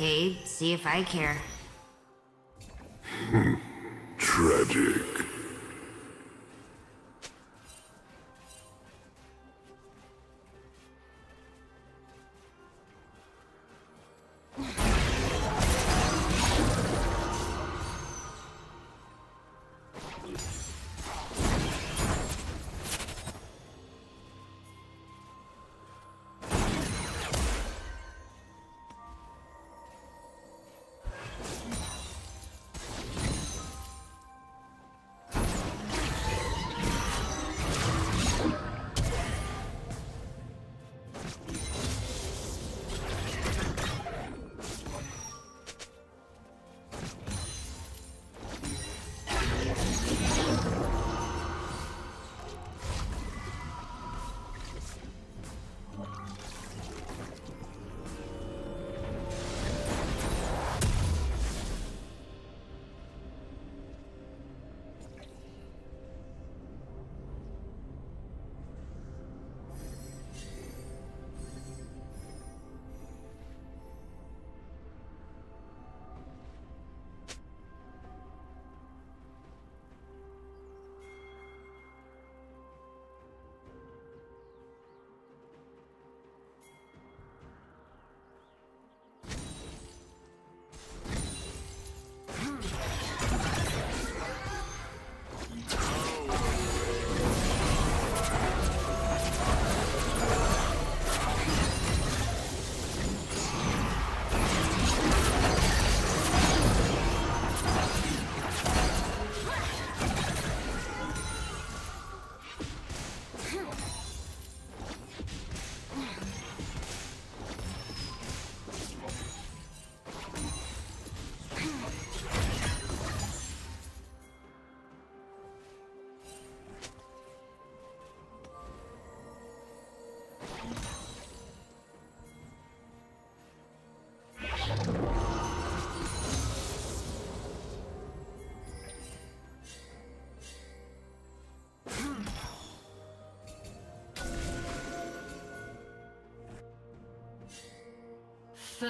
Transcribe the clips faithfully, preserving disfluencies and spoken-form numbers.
decade, see if I care. Tragic.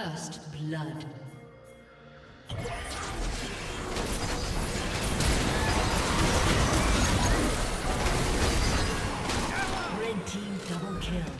First blood. Red team double kill.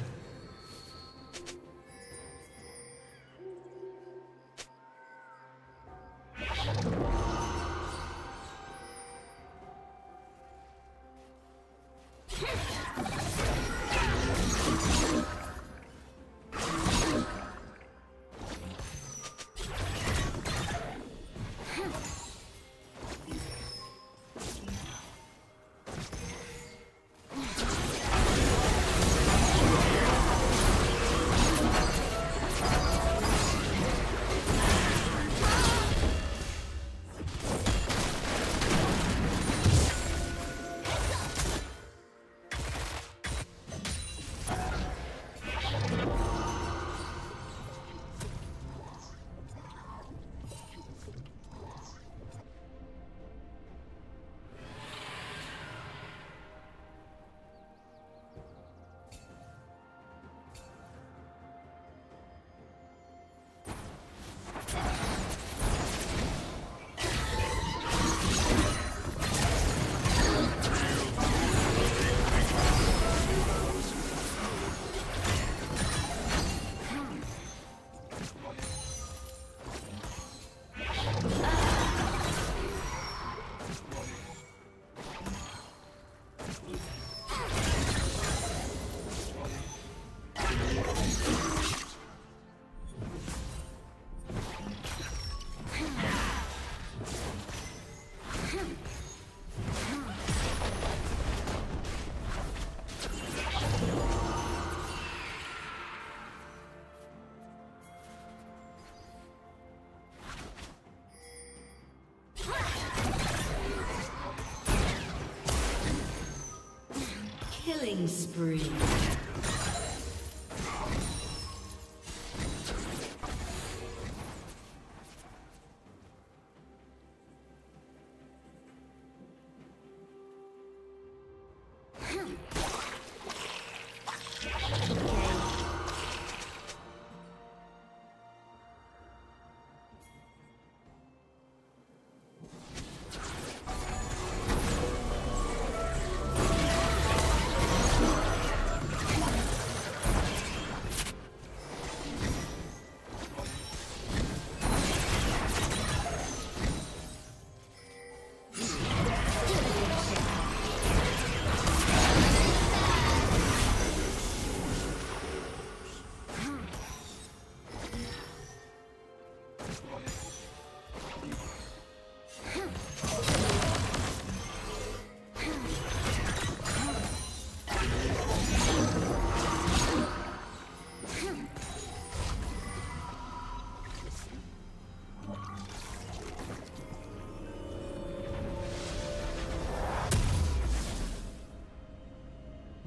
Killing spree.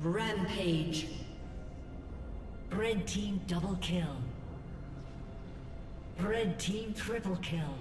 Rampage. Red team double kill. Red team triple kill.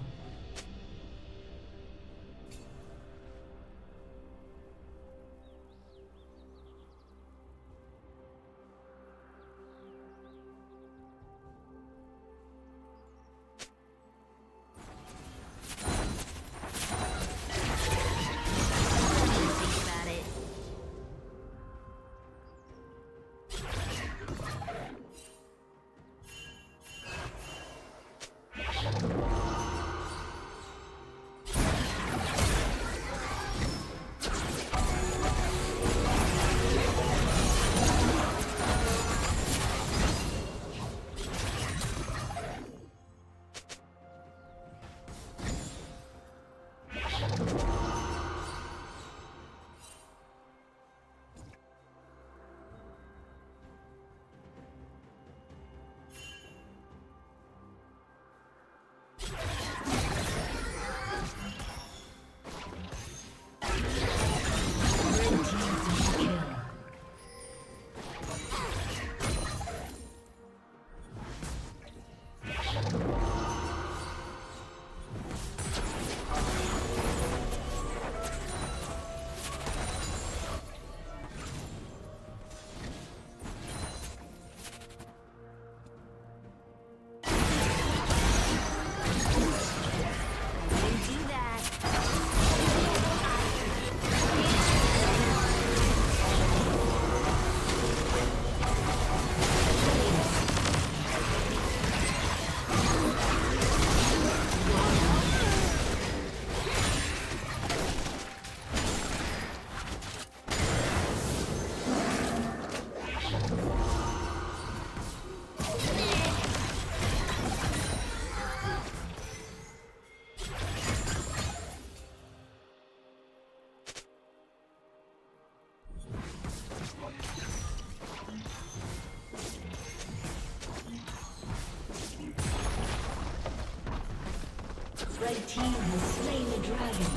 Red team has slain the dragon.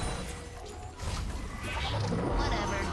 Whatever.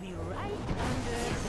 Be right under.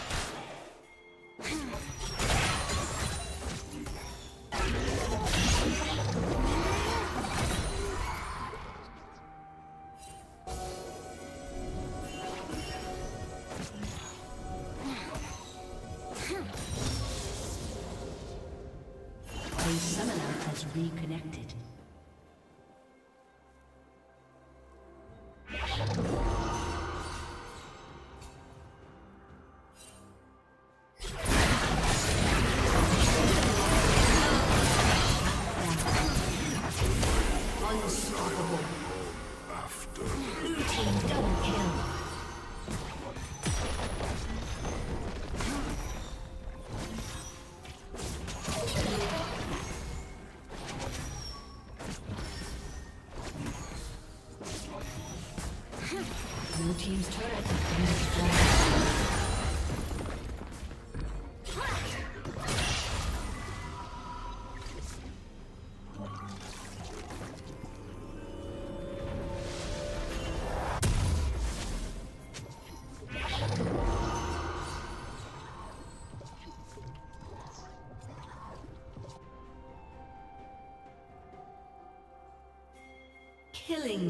A summoner has reconnected. Blue team's turret has been destroyed. Killing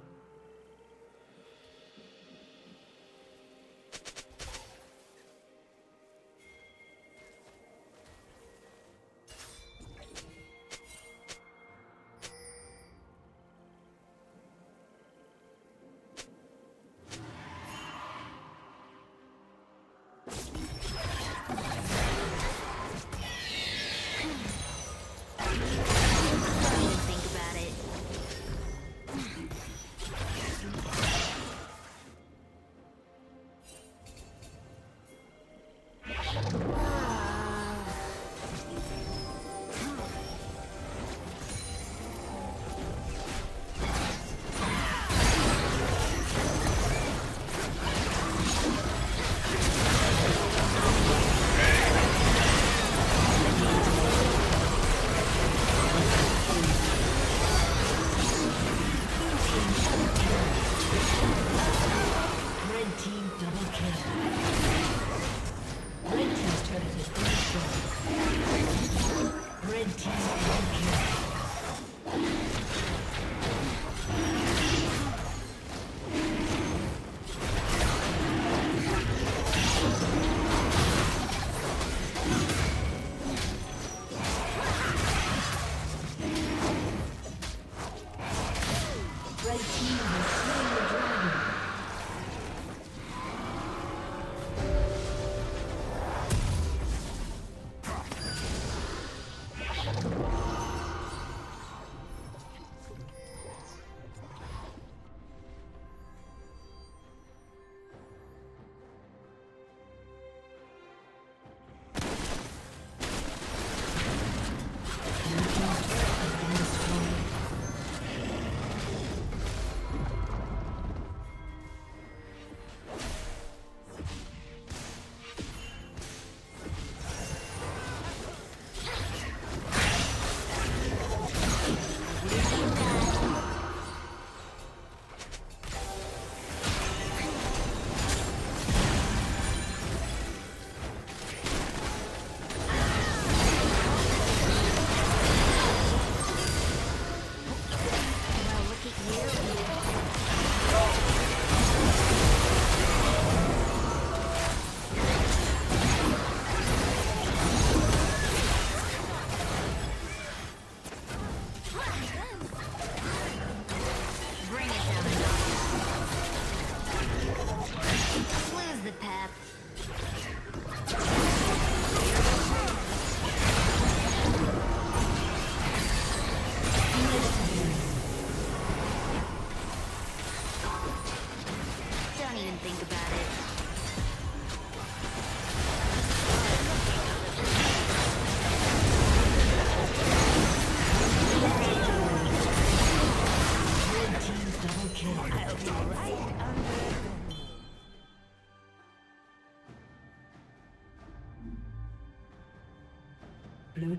Blue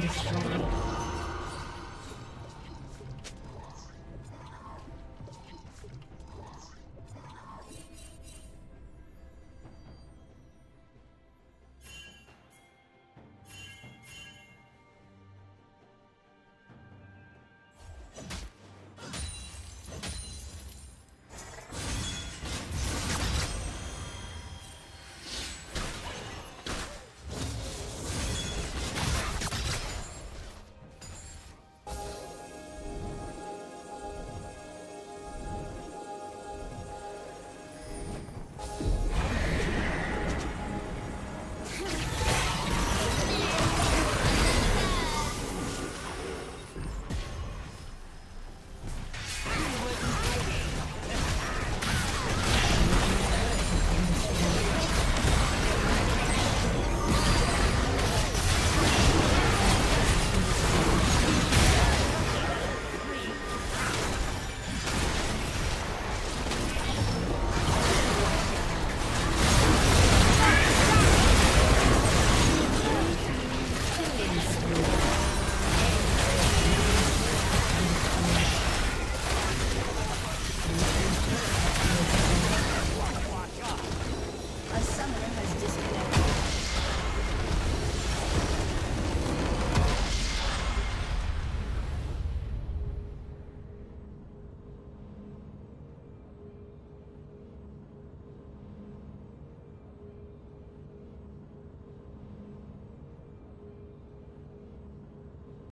Destroy.